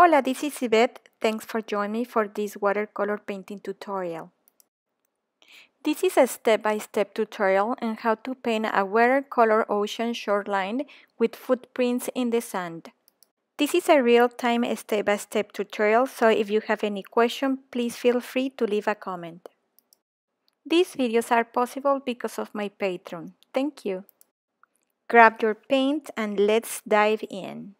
Hola, this is Yvette. Thanks for joining me for this watercolor painting tutorial. This is a step-by-step tutorial on how to paint a watercolor ocean shoreline with footprints in the sand. This is a real-time step-by-step tutorial, so if you have any question, please feel free to leave a comment. These videos are possible because of my Patreon. Thank you. Grab your paint and let's dive in.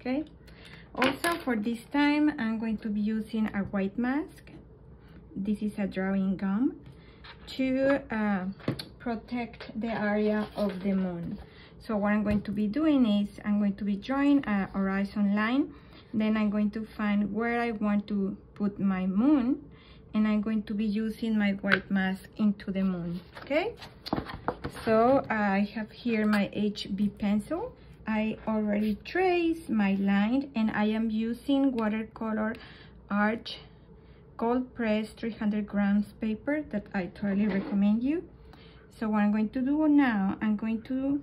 Okay, also for this time I'm going to be using a white mask. This is a drawing gum to protect the area of the moon. So what I'm going to be doing is I'm going to be drawing a horizon line, then I'm going to find where I want to put my moon, and I'm going to be using my white mask into the moon. Okay, so I have here my HB pencil. I already traced my line and I am using watercolor Arch cold press 300 grams paper that I totally recommend you. So what I'm going to do now, I'm going to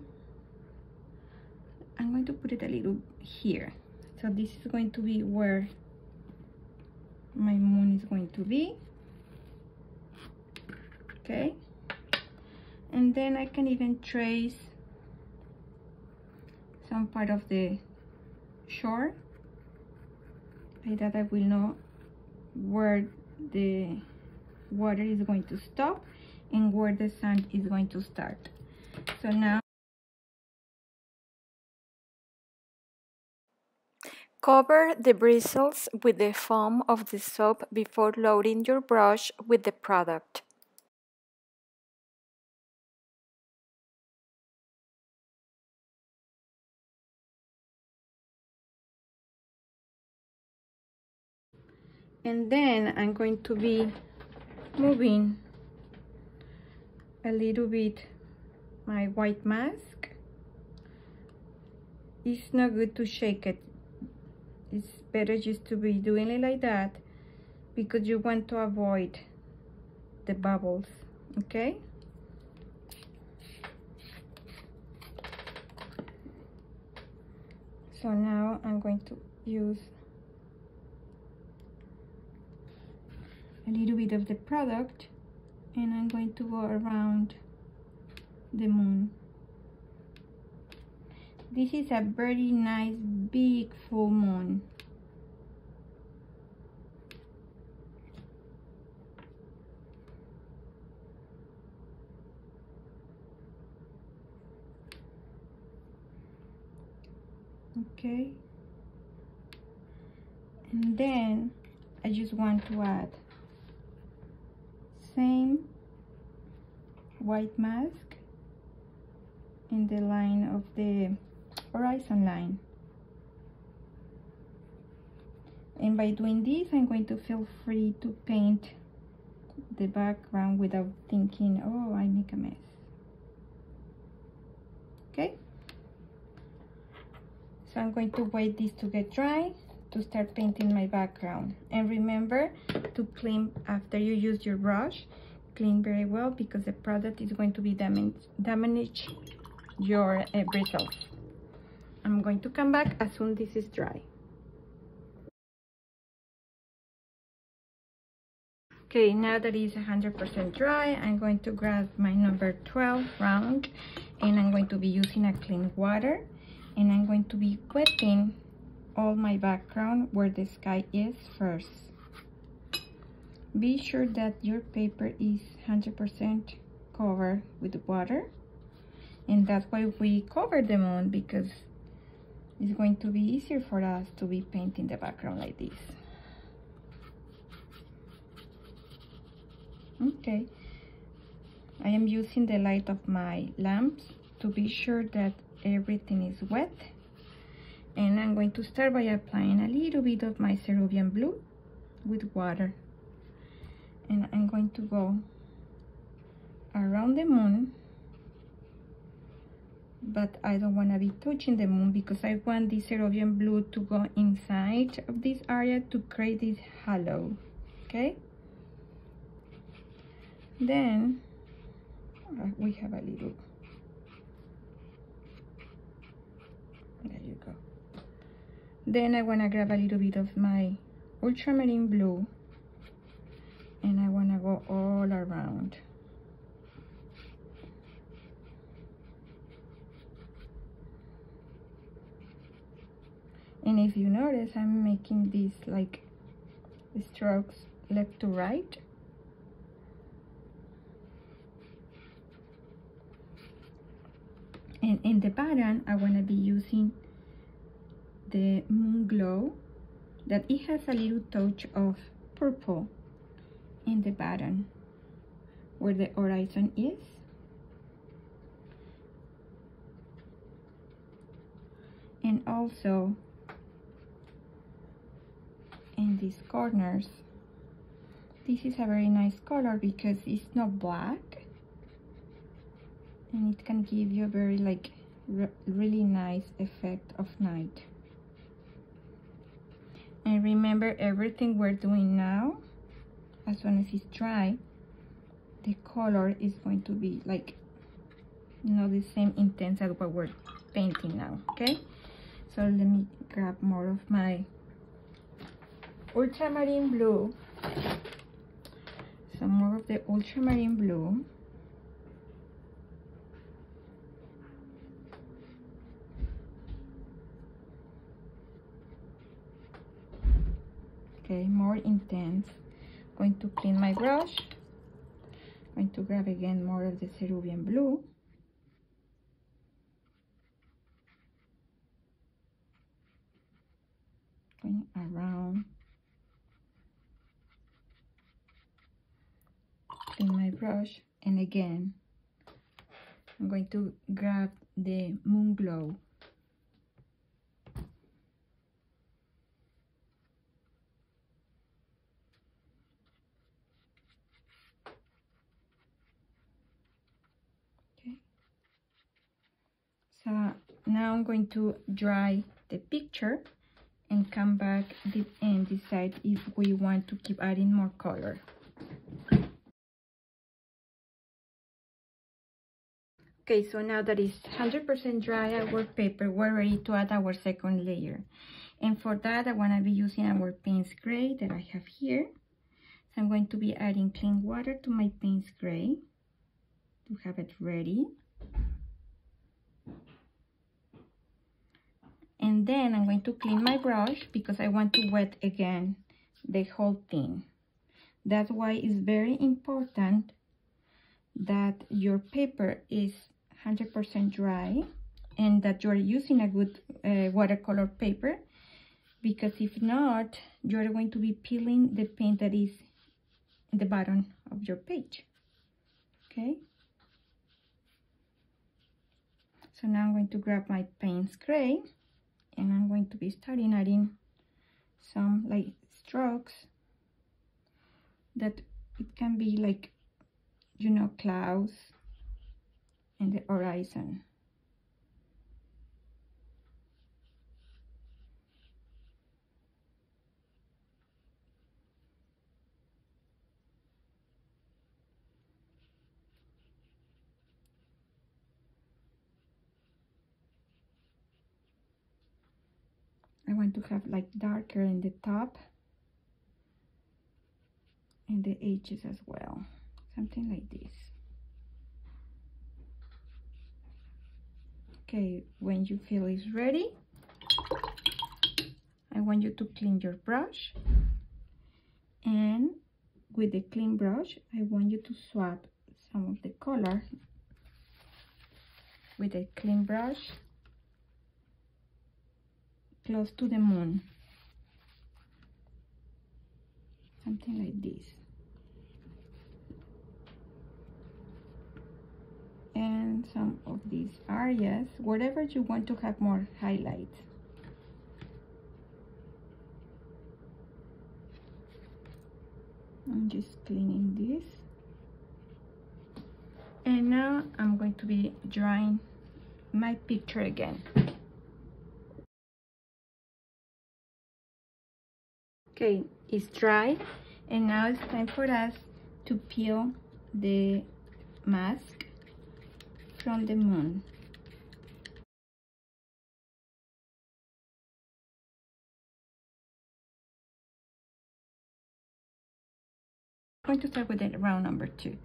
put it a little here. So this is going to be where my moon is going to be. Okay, and then I can even trace some part of the shore, like that I will know where the water is going to stop and where the sand is going to start. So now, cover the bristles with the foam of the soap before loading your brush with the product. And then I'm going to be moving a little bit my white mask. It's not good to shake it. It's better just to be doing it like that because you want to avoid the bubbles, okay? So now I'm going to use a little bit of the product and I'm going to go around the moon. This is a very nice big full moon. Okay, and then I just want to add same white mask in the line of the horizon line, and by doing this I'm going to feel free to paint the background without thinking, oh, I make a mess. Okay, so I'm going to wait this to get dry to start painting my background, and remember to clean after you use your brush. Clean very well because the product is going to be damage your bristles. I'm going to come back as soon as this is dry. Okay, now that it's 100% dry, I'm going to grab my number 12 round and I'm going to be using a clean water and I'm going to be wetting all my background where the sky is first. Be sure that your paper is 100% covered with water, and that's why we cover the moon, because it's going to be easier for us to be painting the background like this. Okay, I am using the light of my lamps to be sure that everything is wet, and I'm going to start by applying a little bit of my cerulean blue with water, and I'm going to go around the moon, but I don't want to be touching the moon because I want the cerulean blue to go inside of this area to create this halo. Okay, then we have a little, there you go. Then I want to grab a little bit of my ultramarine blue, and I want to go all around. And if you notice, I'm making these like strokes left to right. And in the pattern, I want to be using the Moon Glow, that it has a little touch of purple in the pattern where the horizon is. And also in these corners, this is a very nice color because it's not black, and it can give you a very like really nice effect of night. And remember, everything we're doing now, as soon as it's dry, the color is going to be like not the same intense as what we're painting now. Okay, so let me grab more of my ultramarine blue, some more of the ultramarine blue, okay, more intense. Going to clean my brush, going to grab again more of the cerulean blue. Going around. Clean my brush, and again I'm going to grab the Moon Glow. Okay, so now I'm going to dry the picture and come back and decide if we want to keep adding more color. Okay, so now that it's 100% dry, our paper, we're ready to add our second layer. And for that, I want to be using our Payne's gray that I have here. So I'm going to be adding clean water to my Payne's gray to have it ready. And then I'm going to clean my brush because I want to wet again the whole thing. That's why it's very important that your paper is 100% dry and that you're using a good watercolor paper, because if not, you're going to be peeling the paint that is in the bottom of your page. Okay, so now I'm going to grab my Payne's gray, and I'm going to be starting adding some like strokes that it can be like, you know, clouds and the horizon. I want to have like darker in the top and the edges as well. Something like this. Okay, when you feel it's ready, want you to clean your brush, and with the clean brush I want you to swap some of the color with a clean brush close to the moon, something like this. And some of these areas, wherever you want to have more highlights. I'm just cleaning this. And now I'm going to be drawing my picture again. Okay, it's dry, and now it's time for us to peel the mask from the moon. I'm going to start with the round number 2.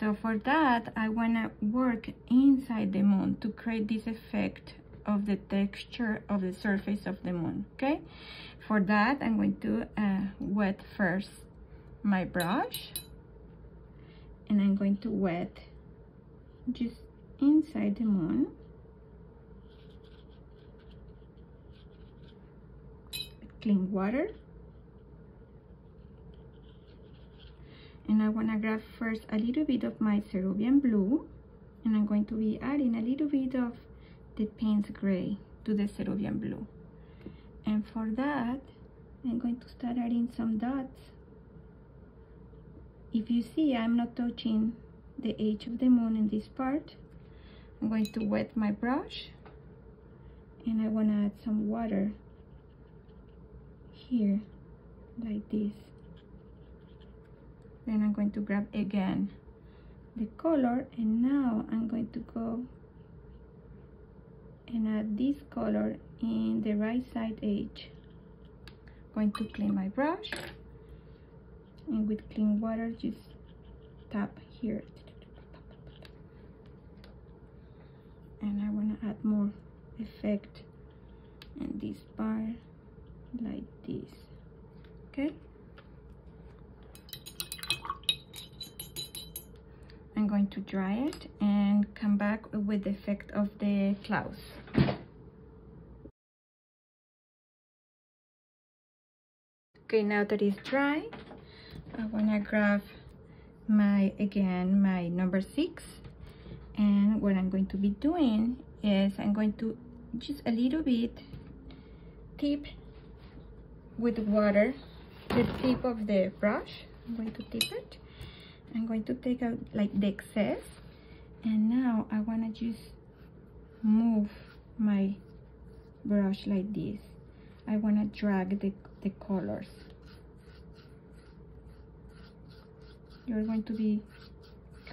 So for that, I want to work inside the moon to create this effect of the texture of the surface of the moon, okay? For that, I'm going to wet first my brush, and I'm going to wet just inside the moon with clean water. And I want to grab first a little bit of my cerulean blue, and I'm going to be adding a little bit of the Payne's gray to the cerulean blue. And for that, I'm going to start adding some dots. If you see, I'm not touching the edge of the moon in this part. I'm going to wet my brush, and I want to add some water here like this. Then I'm going to grab again the color, and now I'm going to go and add this color in the right side edge. I'm going to clean my brush, and with clean water just tap here, and I want to add more effect in this part like this, okay? I'm going to dry it and come back with the effect of the clouds. Okay, now that it's dry, I want to grab my number 6, and what I'm going to be doing is I'm going to just a little bit tip with water the tip of the brush. I'm going to tip it. I'm going to take out like the excess, and now I want to just move my brush like this. I want to drag the colors. You're going to be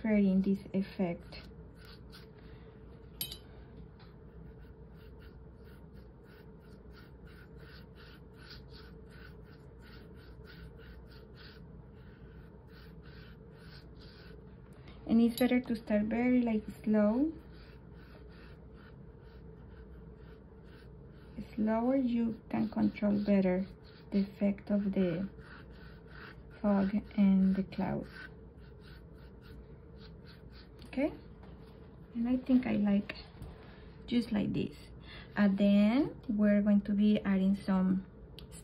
creating this effect. And it's better to start very like slower. You can control better the effect of the fog and the clouds, okay? And I think I like just like this. At the end, we're going to be adding some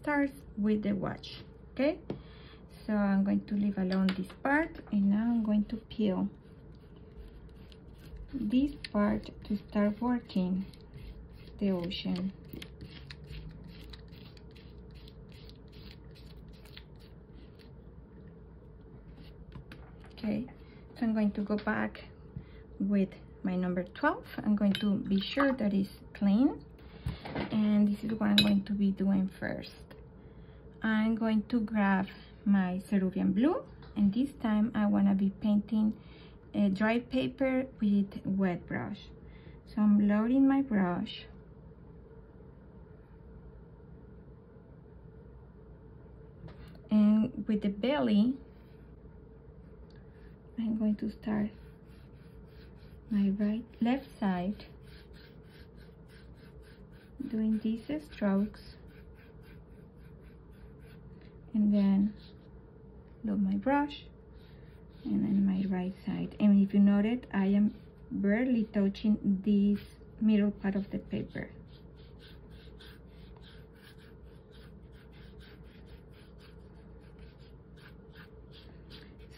stars with the watch, okay? So I'm going to leave alone this part, and now I'm going to peel this part to start working the ocean. Okay, so I'm going to go back with my number 12. I'm going to be sure that it's clean, and this is what I'm going to be doing first. I'm going to grab my cerulean blue, and this time I want to be painting a dry paper with wet brush. So I'm loading my brush, and with the belly I'm going to start my left side doing these strokes and then load my brush and then my right side. And if you notice, I am barely touching this middle part of the paper.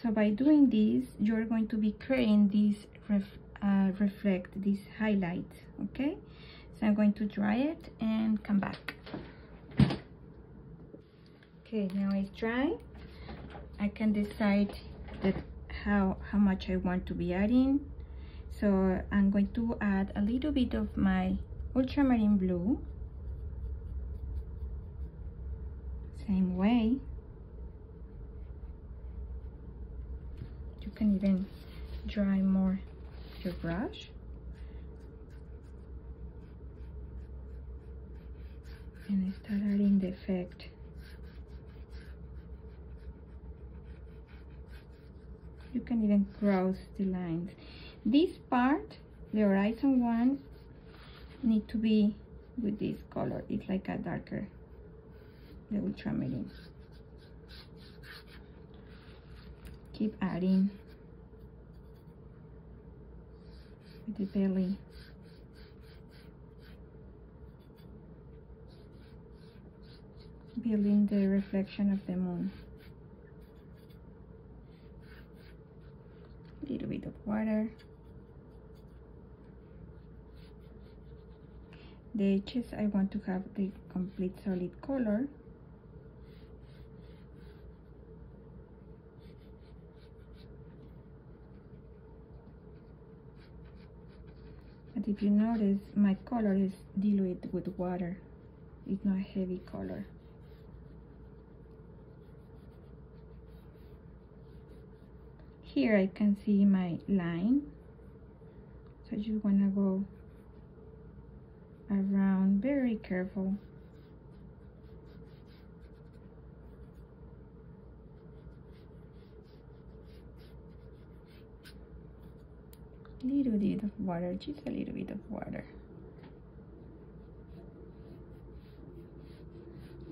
So by doing this, you're going to be creating this reflect, this highlight, okay? So I'm going to dry it and come back. Okay, now it's dry. I can decide that how much I want to be adding. So I'm going to add a little bit of my ultramarine blue. Same way. You can even dry more your brush. And I start adding the effect. You can even cross the lines. This part, the horizon one, need to be with this color. It's like a darker, the ultramarine. Keep adding with the belly. Building the reflection of the moon. A little bit of water. The edges, I want to have the complete solid color. But if you notice, my color is diluted with water. It's not a heavy color. Here I can see my line. So I just want to go around very careful. Little bit of water, just a little bit of water.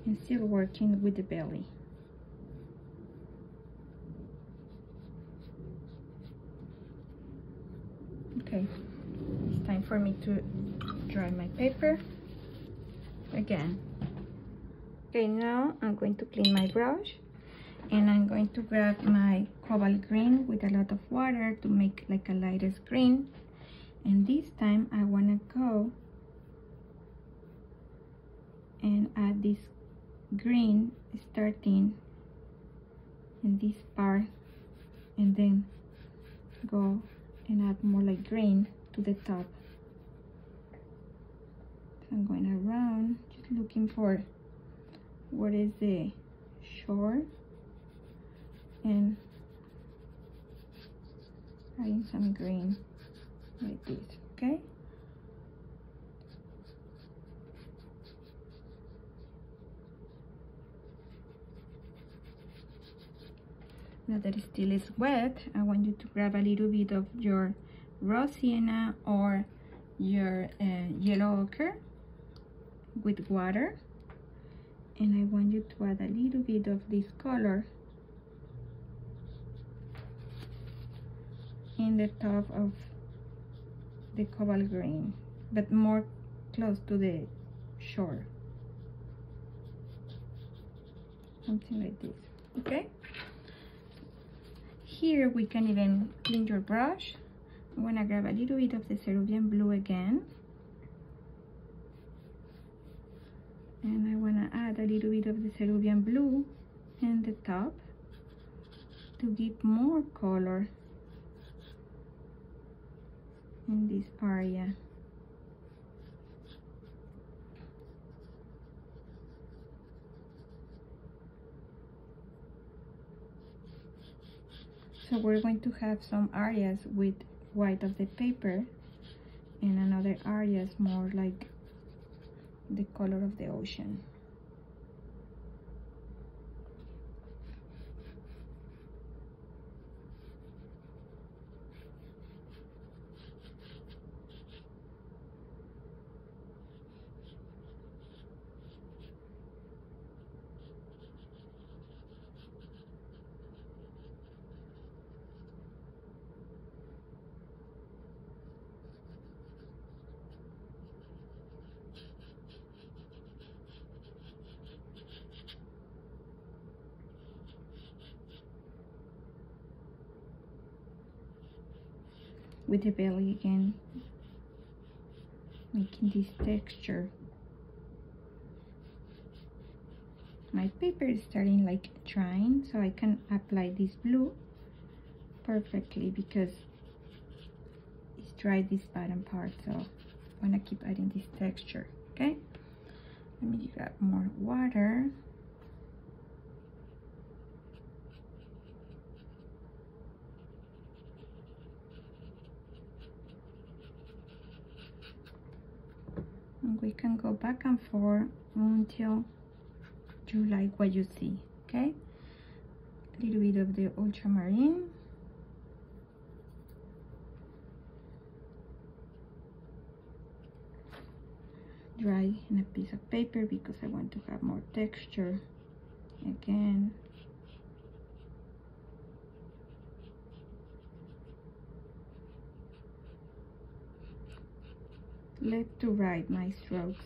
And still working with the belly. Okay, it's time for me to dry my paper again. Okay, now I'm going to clean my brush and I'm going to grab my cobalt green with a lot of water to make like a lightest green. And this time I want to go and add this green starting in this part and then go and add more like green to the top. I'm going around, just looking for what is the shore and adding some green like this, okay? Now that it still is wet, I want you to grab a little bit of your raw sienna or your yellow ochre with water, and I want you to add a little bit of this color in the top of the cobalt green, but more close to the shore, something like this, okay? Here we can even clean your brush. I'm going to grab a little bit of the cerulean blue again. And I want to add a little bit of the cerulean blue in the top to give more color in this area. So we're going to have some areas with white of the paper and another areas more like the color of the ocean. with the belly again, making this texture. My paper is starting like drying, so I can apply this blue perfectly because it's dried this bottom part, so I want to keep adding this texture. Okay, let me give up more water. And we can go back and forth until you like what you see. Okay, a little bit of the ultramarine. Dry in a piece of paper because I want to have more texture again. Left to right, my strokes.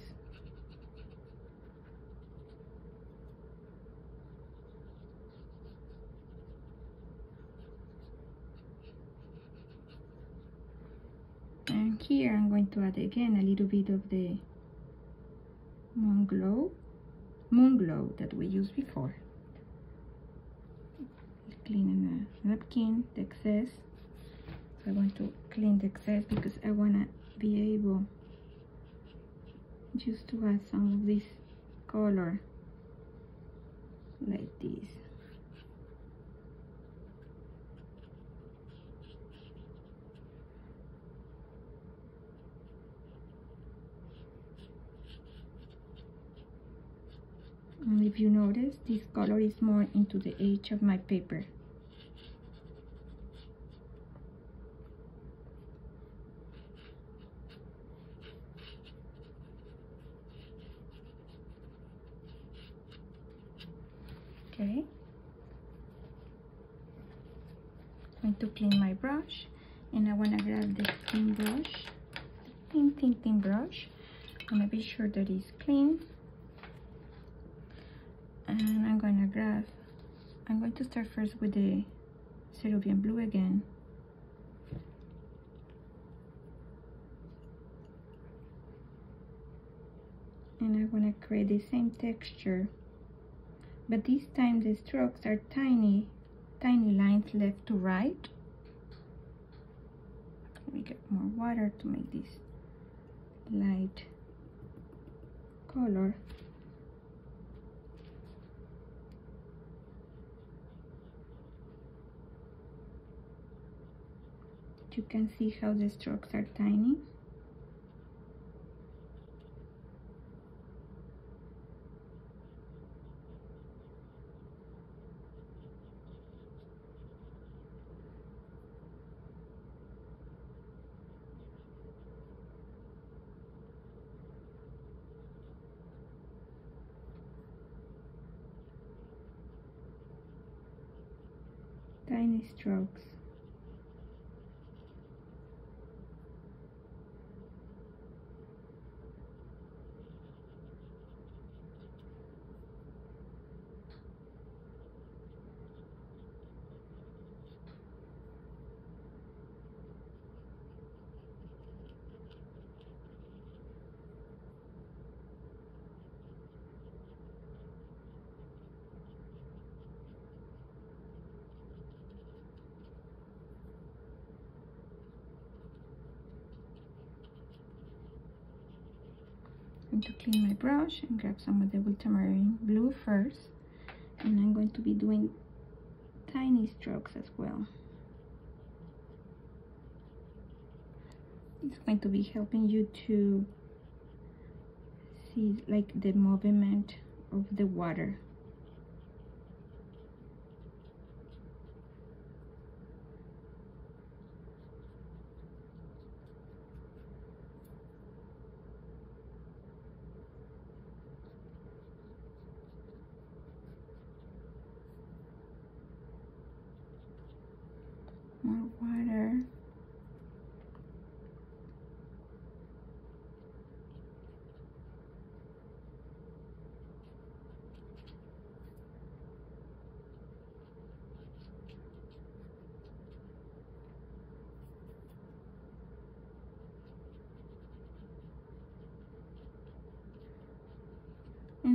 And here I'm going to add again a little bit of the Moon Glow that we used before. Cleaning a napkin, the excess. So I want to clean the excess because I want to be able just to add some of this color like this. And if you notice, this color is more into the edge of my paper. Okay, I'm going to clean my brush, and I want to grab the clean brush, thin brush. I'm going to be sure that it's clean. And I'm going to start first with the cerulean blue again. And I'm going to create the same texture, but this time the strokes are tiny lines left to right. Let me get more water to make this light color. You can see how the strokes are tiny. Tiny strokes. To clean my brush and grab some of the ultramarine blue first, and I'm going to be doing tiny strokes as well. It's going to be helping you to see like the movement of the water.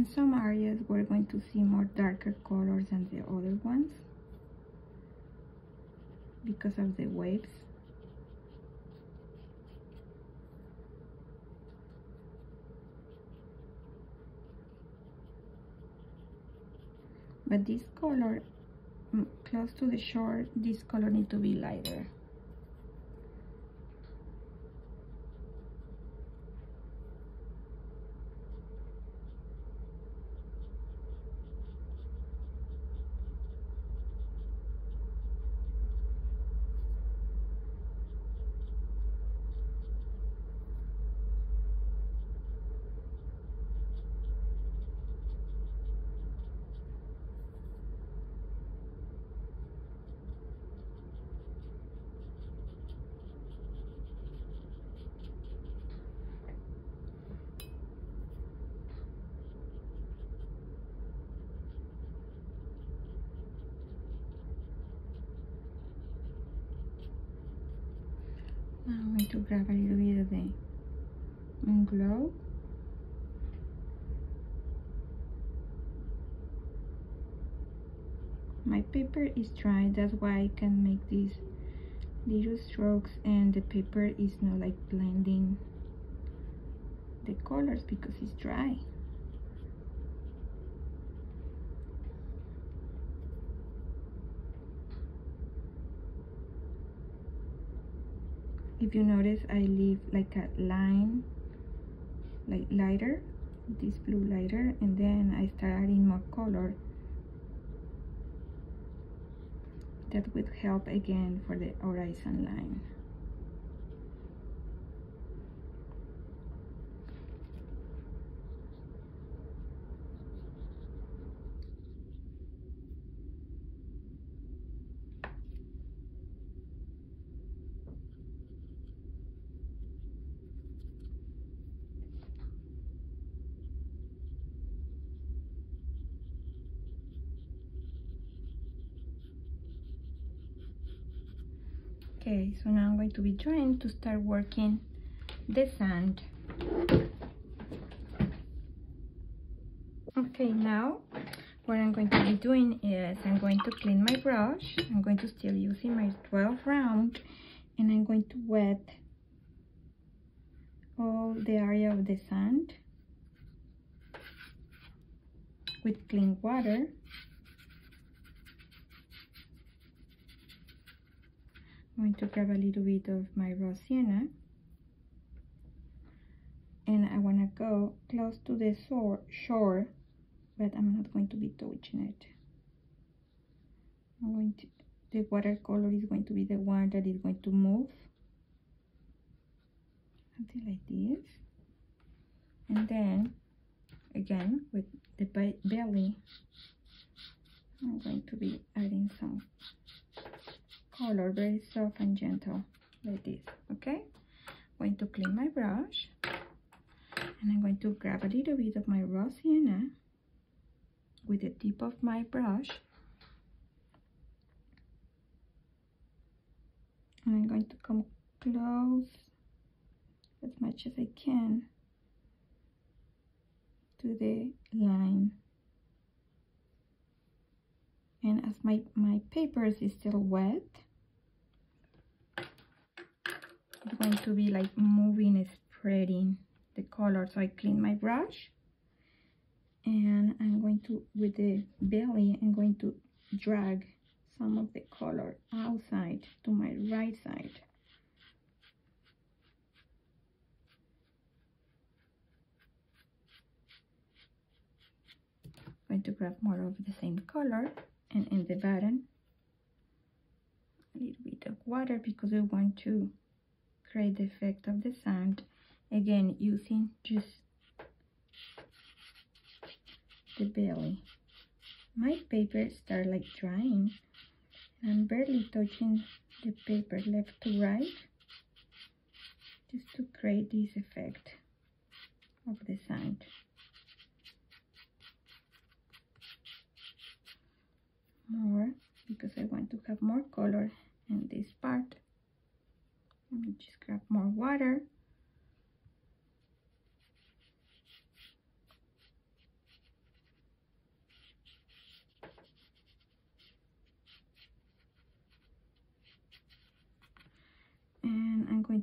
in some areas we're going to see more darker colors than the other ones because of the waves. But this color close to the shore, this color needs to be lighter. I'm going to grab a little bit of the Moon Glow. My paper is dry, that's why I can make these little strokes and the paper is not like blending the colors because it's dry. If you notice, I leave like a line, like lighter, this blue lighter, and then I start adding more color. That would help again for the horizon line. Okay, so now I'm going to be trying to start working the sand. Okay, now what I'm going to be doing is I'm going to clean my brush. I'm going to still using my 12 round and I'm going to wet all the area of the sand with clean water. I'm going to grab a little bit of my raw sienna and I want to go close to the shore, but I'm not going to be touching it. The watercolor is going to be the one that is going to move, something like this, and then again with the belly I'm going to be adding some color, very soft and gentle, like this. Okay, I'm going to clean my brush and I'm going to grab a little bit of my raw sienna with the tip of my brush and I'm going to come close as much as I can to the line. And as my paper is still wet, it's going to be like moving and spreading the color. So I clean my brush and I'm going to, with the belly, I'm going to drag some of the color outside to my right side. I'm going to grab more of the same color. And in the bottom, a little bit of water because we want to create the effect of the sand. Again, using just the belly. My paper starts like drying. I'm barely touching the paper left to right just to create this effect of the sand. More because I want to have more color in this part. Let me just grab more water.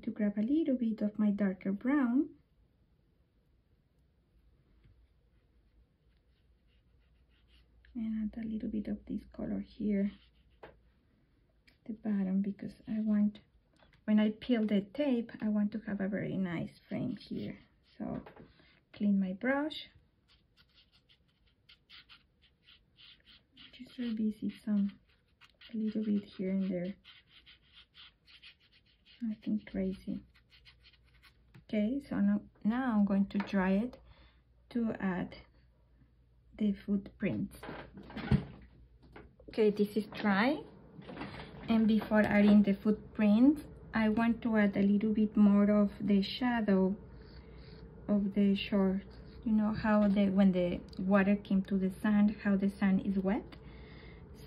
going to grab a little bit of my darker brown. And add a little bit of this color here at the bottom, because I want, when I peel the tape, I want to have a very nice frame here. So clean my brush. Just revisit some, a little bit here and there. Nothing crazy. Okay, so now I'm going to dry it to add the footprints. Okay, this is dry, and before adding the footprints, I want to add a little bit more of the shadow of the shore. You know how when the water came to the sand, how the sand is wet.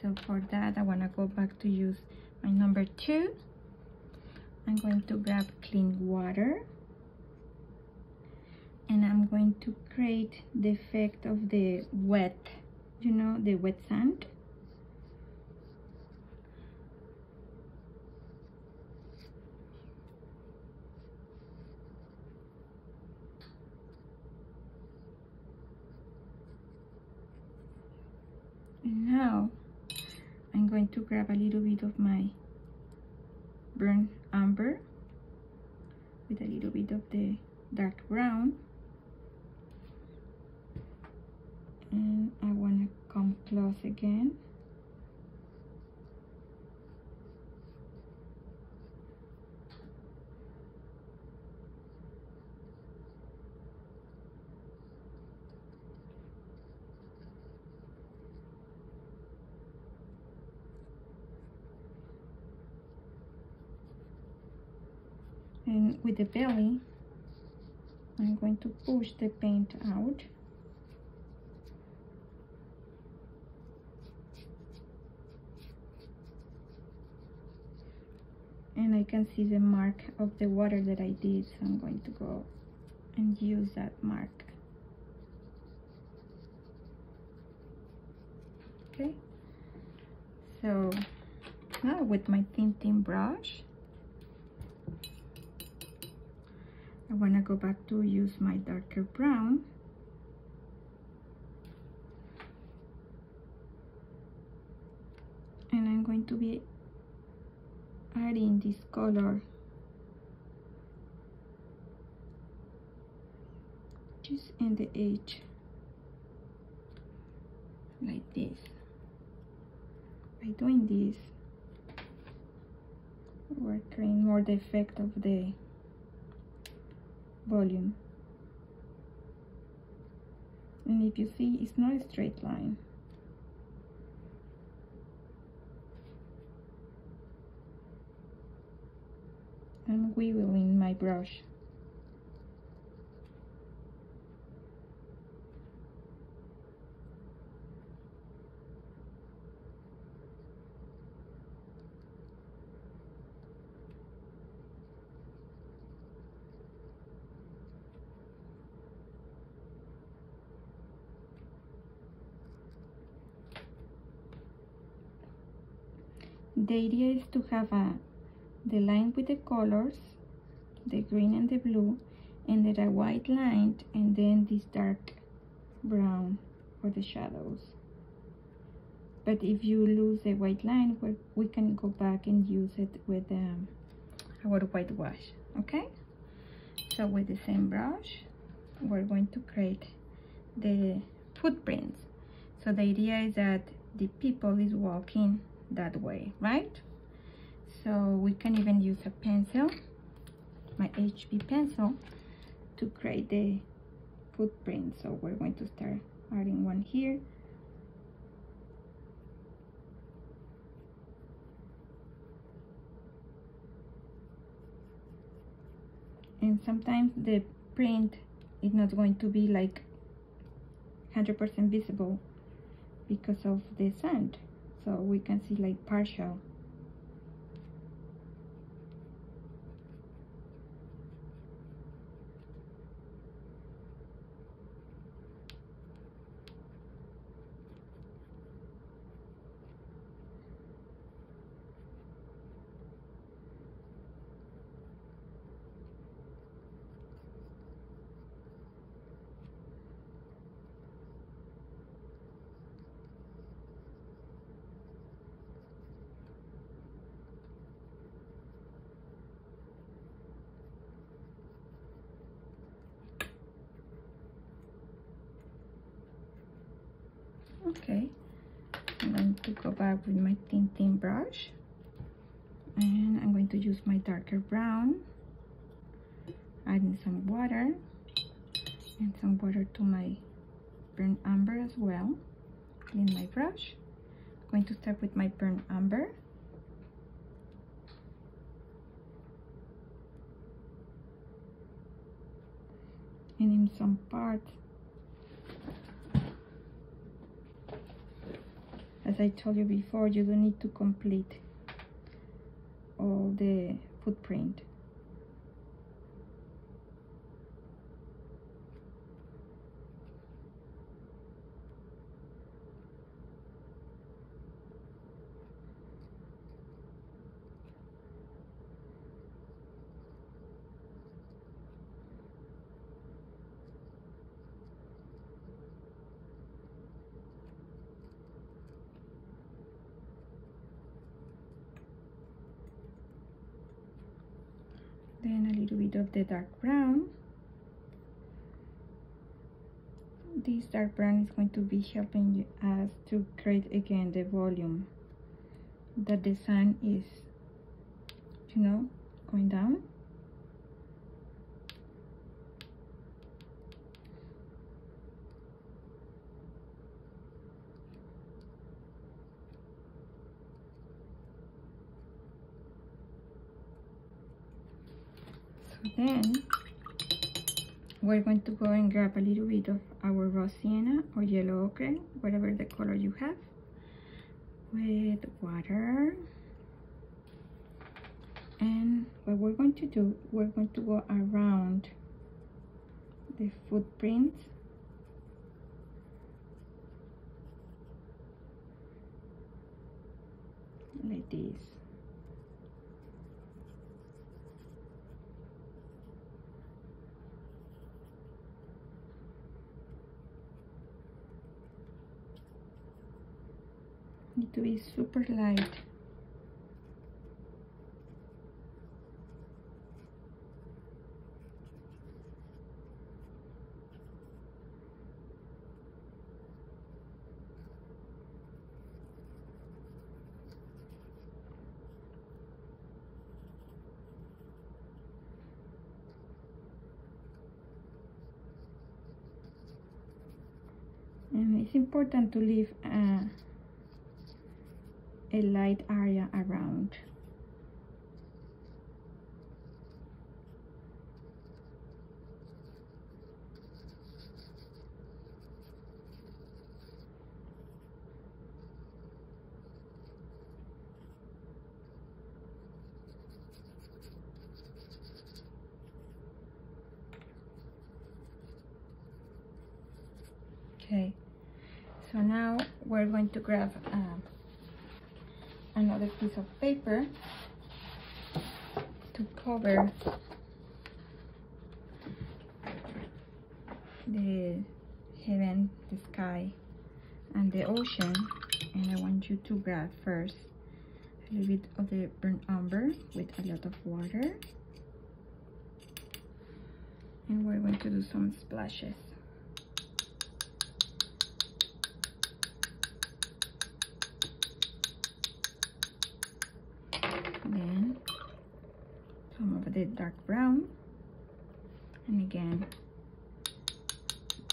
So for that, I want to go back to use my number 2. I'm going to grab clean water, and I'm going to create the effect of the wet, you know, the wet sand. And now I'm going to grab a little bit of my burnt umber with a little bit of the dark brown, and I want to come close again and with the belly I'm going to push the paint out. And I can see the mark of the water that I did, so I'm going to go and use that mark. Okay, so now with my tinting brush, I want to go back to use my darker brown. And I'm going to be adding this color just in the edge, like this. By doing this, we're creating more the effect of the volume. And if you see, it's not a straight line. I'm wiggling my brush. The idea is to have the line with the colors, the green and the blue, and then a white line, and then this dark brown for the shadows. But if you lose the white line, we can go back and use it with our white wash. Okay, so with the same brush we're going to create the footprints. So the idea is that the people is walking that way, right? So we can even use a pencil, my HB pencil, to create the footprint. So we're going to start adding one here. And sometimes the print is not going to be like 100% visible because of the sand. So we can see like partial. Okay, I'm going to go back with my tinting brush and I'm going to use my darker brown, adding some water and some water to my burnt umber as well. Clean my brush. I'm going to start with my burnt umber. And in some parts, as I told you before, you don't need to complete all the footprint. Then a little bit of the dark brown. This dark brown is going to be helping us to create again the volume that the sun is, you know, going down. Then we're going to go and grab a little bit of our raw sienna or yellow ochre, whatever the color you have, with water. And what we're going to do, we're going to go around the footprints like this. Need to be super light. And it's important to leave a light area around. Okay, so now we're going to grab another piece of paper to cover the heaven, the sky, and the ocean. And I want you to grab first a little bit of the burnt umber with a lot of water, and we're going to do some splashes. Then some of the dark brown, and again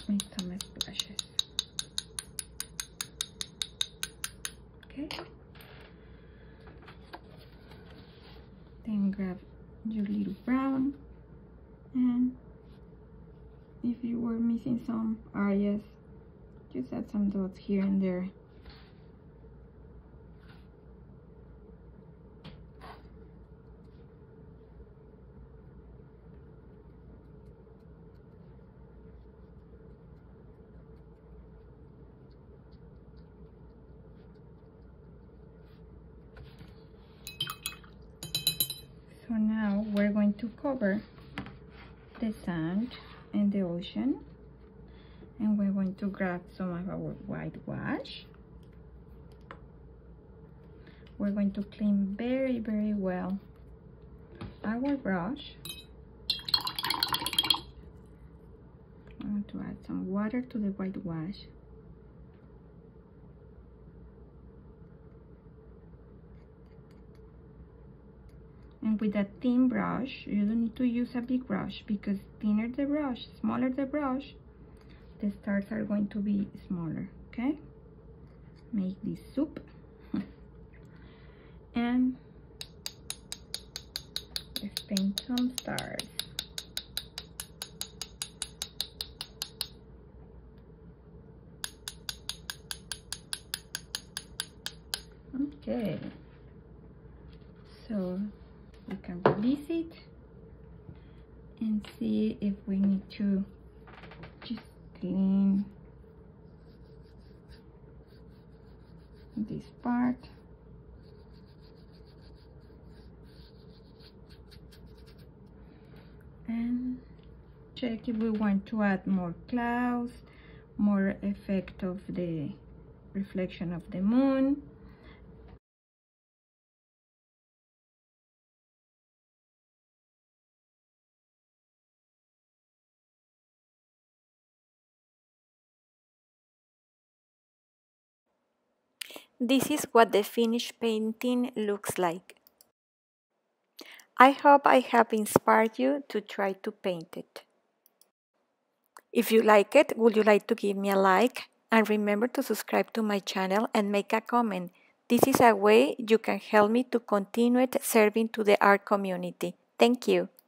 make some splashes. Okay, then grab your little brown, and if you were missing some areas, just add some dots here and there. To cover the sand and the ocean, and we're going to grab some of our white wash. We're going to clean very, very well our brush. I'm going to add some water to the white wash And with a thin brush, you don't need to use a big brush, because thinner the brush, smaller the brush, the stars are going to be smaller. Okay, make this soup and let's paint some stars. Okay, so we can release it and see if we need to just clean this part. And check if we want to add more clouds, more effect of the reflection of the moon. This is what the finished painting looks like. I hope I have inspired you to try to paint it. If you like it, would you like to give me a like? And remember to subscribe to my channel and make a comment. This is a way you can help me to continue serving to the art community. Thank you.